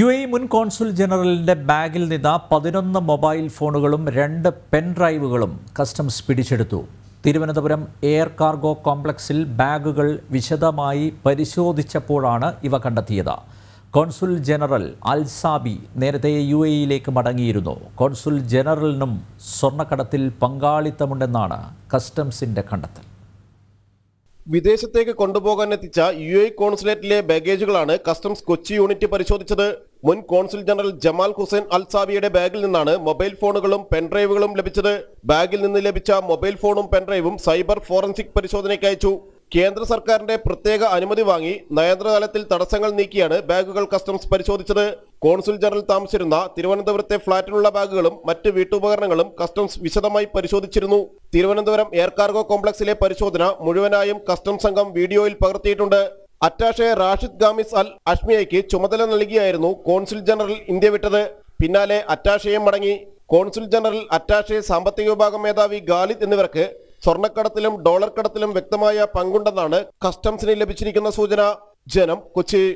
UAE മുൻ consul ജനറലിന്റെ ബാഗിൽ നിന്ന് 11 മൊബൈൽ ഫോണുകളും 2 പെൻ ഡ്രൈവുകളും കസ്റ്റംസ് പിടിച്ചെടുത്തു. തിരുവനന്തപുരം എയർ കാർഗോ കോംപ്ലക്സിൽ ബാഗുകൾ വിശദമായി പരിശോധിച്ചപ്പോഴാണ് ഇവ കണ്ടെത്തിയത്. കോൺസുൽ ജനറൽ അൽ സാബി നേരത്തെ യുഎഇയിലേക്ക് മടങ്ങിയിരുന്നു. കോൺസുൽ ജനറലിനും സ്വർണ്ണക്കടത്തിൽ പങ്കാളിത്തമുണ്ടെന്നാണ് കസ്റ്റംസിന്റെ കണ്ടെത്തൽ. വിദേശത്തേക്ക് കൊണ്ടുപോകാനെത്തിച്ച യു എ കോൺസുലേറ്റിലെ ബാഗേജുകളാണ് കസ്റ്റംസ് കൊച്ചി യൂണിറ്റ് പരിശോധിച്ചത്. മുൻ consul general Jamal Hussain Al സാബിയുടെ ബാഗിൽ നിന്നാണ് മൊബൈൽ ഫോണുകളും പെൻഡ്രൈവുകളും ലഭിച്ചത്. ബാഗിൽ നിന്ന് ലഭിച്ച മൊബൈൽ ഫോണും പെൻഡ്രൈവും സൈബർ ഫോറൻസിക് പരിശോധനയ്ക്ക് അയച്ചു. കേന്ദ്ര സർക്കാരിന്റെ പ്രത്യേക അനുമതി വാങ്ങി നയതന്ത്രതലത്തിൽ തടസ്സങ്ങൾ നീക്കിയാണ് ബാഗുകൾ കസ്റ്റംസ് പരിശോധിച്ചത്. കോൺസുൽ ജനറൽ താമസിച്ചിരുന്ന തിരുവനന്തപുരത്തെ ഫ്ളാറ്റിലുള്ള ബാഗുകളും മറ്റ് വീട്ടുപകരണങ്ങളും കസ്റ്റംസ് വിശദമായി പരിശോധിച്ചിരുന്നു. തിരുവനന്തപുരം എയർ കാർഗോ കോംപ്ലക്സിലെ പരിശോധന മുഴുവനായും കസ്റ്റംസ് സംഘം വീഡിയോയിൽ പകർത്തിയിട്ടുണ്ട്. അറ്റാഷെ റാഷിദ് ഗാമിസ് അൽ അഷ്മിയയ്ക്ക് ചുമതല നൽകിയായിരുന്നു കോൺസുൽ ജനറൽ ഇന്ത്യ വിട്ടത്. പിന്നാലെ അറ്റാഷെയും മടങ്ങി. കോൺസുൽ ജനറൽ, അറ്റാഷെ, സാമ്പത്തിക വിഭാഗം മേധാവി ഗാലിദ് എന്നിവർക്ക് സ്വർണ്ണക്കടത്തിലും ഡോളർ കടത്തിലും വ്യക്തമായ പങ്കുണ്ടെന്നാണ് കസ്റ്റംസിന് ലഭിച്ചിരിക്കുന്ന സൂചന. ജനം, കൊച്ചി.